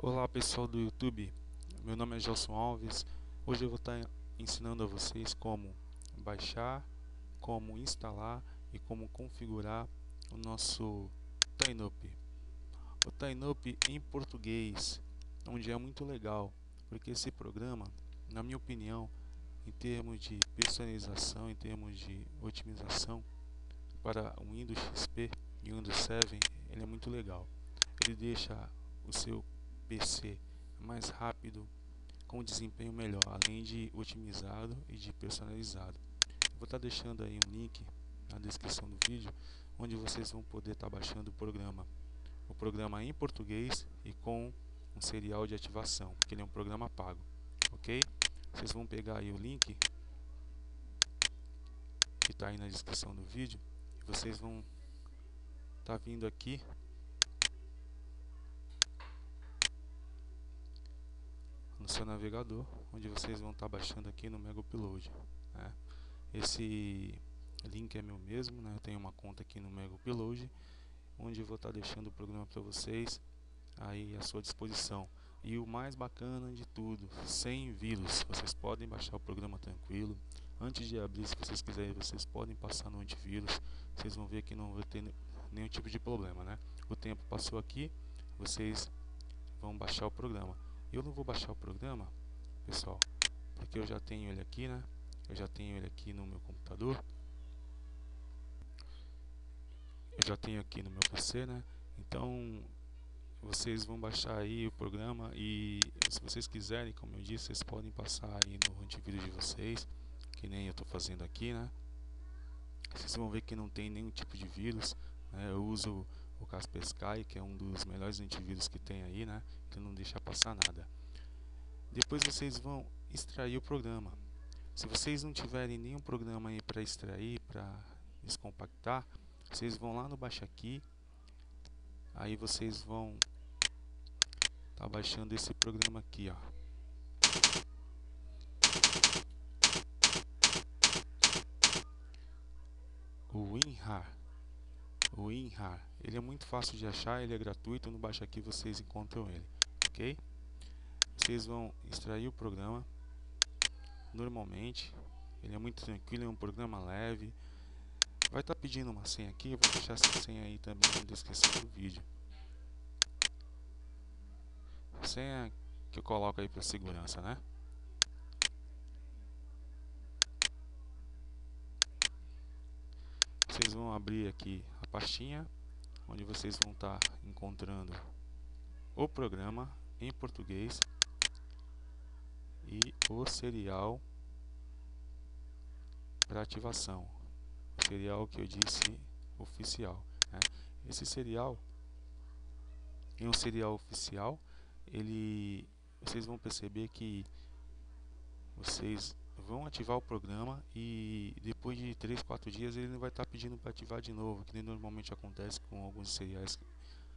Olá pessoal do YouTube, meu nome é Gelson Alves. Hoje eu vou estar ensinando a vocês como baixar, como instalar e como configurar o nosso TinyUP. O TinyUP em português, onde é muito legal, porque esse programa, na minha opinião, em termos de personalização, em termos de otimização para o Windows XP e Windows 7, ele é muito legal. Ele deixa o seu PC mais rápido, com desempenho melhor, além de otimizado e de personalizado. Vou estar deixando aí um link na descrição do vídeo, onde vocês vão poder estar baixando o programa em português e com um serial de ativação, porque ele é um programa pago, ok? Vocês vão pegar aí o link que está aí na descrição do vídeo e vocês vão estar vindo aqui no seu navegador, onde vocês vão estar baixando aqui no MegaUpload, né? Esse link é meu mesmo, né? Eu tenho uma conta aqui no MegaUpload, onde eu vou estar deixando o programa para vocês aí à sua disposição. E o mais bacana de tudo, sem vírus, vocês podem baixar o programa tranquilo. Antes de abrir, se vocês quiserem, vocês podem passar no antivírus. Vocês vão ver que não vai ter nenhum tipo de problema, né? O tempo passou aqui, vocês vão baixar o programa. Eu não vou baixar o programa, pessoal, porque eu já tenho ele aqui, né? Eu já tenho ele aqui no meu computador. Eu já tenho aqui no meu PC, né? Então, vocês vão baixar aí o programa e, se vocês quiserem, como eu disse, vocês podem passar aí no antivírus de vocês, que nem eu estou fazendo aqui, né? Vocês vão ver que não tem nenhum tipo de vírus, né? Eu uso o Caspersky, que é um dos melhores antivírus que tem aí, né? Que não deixa passar nada. Depois vocês vão extrair o programa. Se vocês não tiverem nenhum programa aí para extrair, para descompactar, vocês vão lá no Baixaki. Aí vocês vão tá baixando esse programa aqui, ó. O WinRar. O WinRar, ele é muito fácil de achar, ele é gratuito, no Baixaki vocês encontram ele, ok? Vocês vão extrair o programa, normalmente, ele é muito tranquilo, é um programa leve. Vai estar pedindo uma senha aqui, eu vou deixar essa senha aí também na descrição do vídeo. A senha que eu coloco aí para segurança, né? Vocês vão abrir aqui a pastinha, onde vocês vão estar encontrando o programa em português e o serial para ativação, o serial que eu disse oficial, né? Esse serial é um serial oficial, ele, vocês vão perceber que vocês vão ativar o programa e depois de 3, 4 dias ele não vai estar pedindo para ativar de novo, que nem normalmente acontece com alguns seriais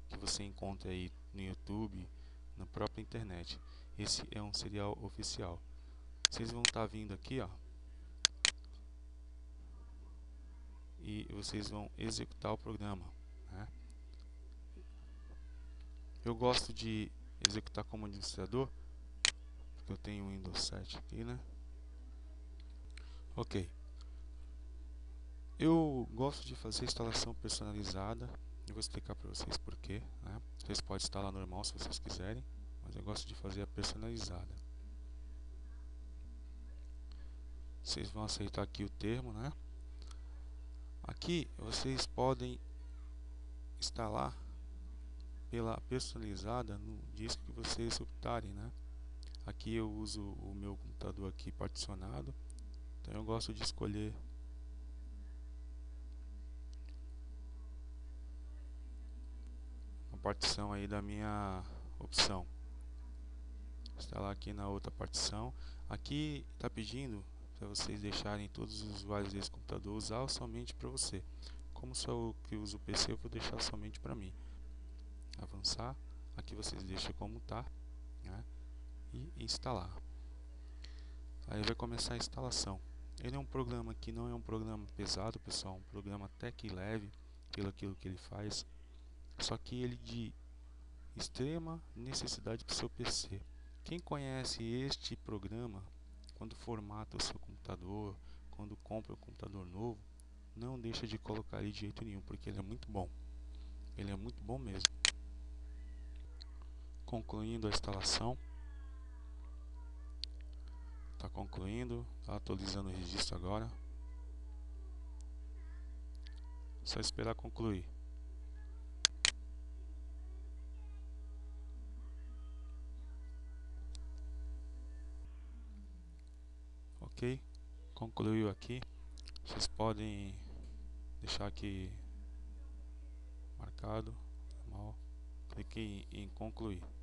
que você encontra aí no YouTube, na própria internet. Esse é um serial oficial. Vocês vão estar vindo aqui, ó, e vocês vão executar o programa, né? Eu gosto de executar como administrador, porque eu tenho o Windows 7 aqui, né? Ok, eu gosto de fazer instalação personalizada, eu vou explicar para vocês porquê, né? Vocês podem instalar normal se vocês quiserem, mas eu gosto de fazer a personalizada. Vocês vão aceitar aqui o termo, né? Aqui vocês podem instalar pela personalizada no disco que vocês optarem, né? Aqui eu uso o meu computador aqui particionado. Então eu gosto de escolher uma partição aí da minha opção. Instalar aqui na outra partição. Aqui está pedindo para vocês deixarem todos os usuários desse computador usar somente para você. Como sou eu que uso o PC, eu vou deixar somente para mim. Avançar. Aqui vocês deixam como está, né? E instalar. Aí vai começar a instalação. Ele é um programa que não é um programa pesado, pessoal, um programa até que leve pelo aquilo que ele faz, só que ele extrema necessidade para o seu PC. Quem conhece este programa, quando formata o seu computador, quando compra um computador novo, não deixa de colocar ele de jeito nenhum, porque ele é muito bom. Ele é muito bom mesmo. Concluindo a instalação. Está concluindo, está atualizando o registro agora. Só esperar concluir. Ok, concluiu aqui. Vocês podem deixar aqui marcado. Clique em concluir.